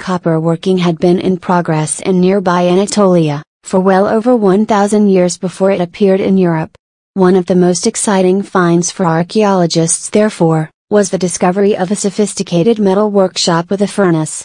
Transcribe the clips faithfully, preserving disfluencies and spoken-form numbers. copper working had been in progress in nearby Anatolia, for well over one thousand years before it appeared in Europe. One of the most exciting finds for archaeologists, therefore, was the discovery of a sophisticated metal workshop with a furnace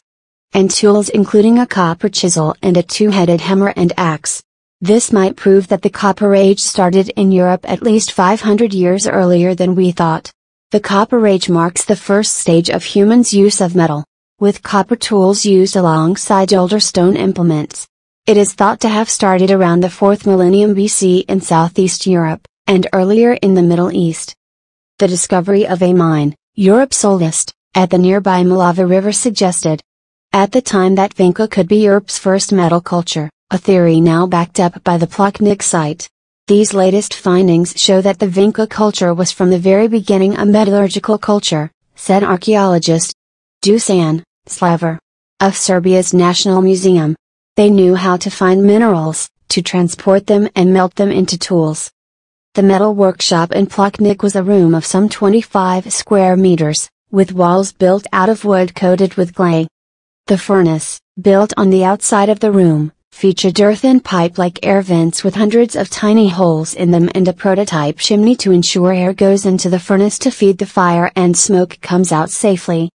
and tools, including a copper chisel and a two-headed hammer and axe. This might prove that the Copper Age started in Europe at least five hundred years earlier than we thought. The Copper Age marks the first stage of humans' use of metal, with copper tools used alongside older stone implements. It is thought to have started around the fourth millennium B C in Southeast Europe, and earlier in the Middle East. The discovery of a mine, Europe's oldest, at the nearby Mlava River suggested at the time that Vinča could be Europe's first metal culture, a theory now backed up by the Plocnik site. These latest findings show that the Vinča culture was from the very beginning a metallurgical culture, said archaeologist Dusan Sljivar of Serbia's National Museum. They knew how to find minerals, to transport them and melt them into tools. The metal workshop in Plocnik was a room of some twenty-five square meters, with walls built out of wood coated with clay. The furnace, built on the outside of the room, featured earthen pipe-like air vents with hundreds of tiny holes in them and a prototype chimney to ensure air goes into the furnace to feed the fire and smoke comes out safely.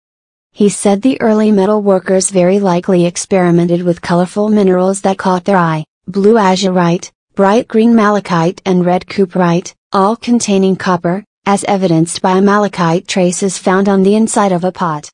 He said the early metal workers very likely experimented with colorful minerals that caught their eye: blue azurite, bright green malachite and red cuprite, all containing copper, as evidenced by malachite traces found on the inside of a pot.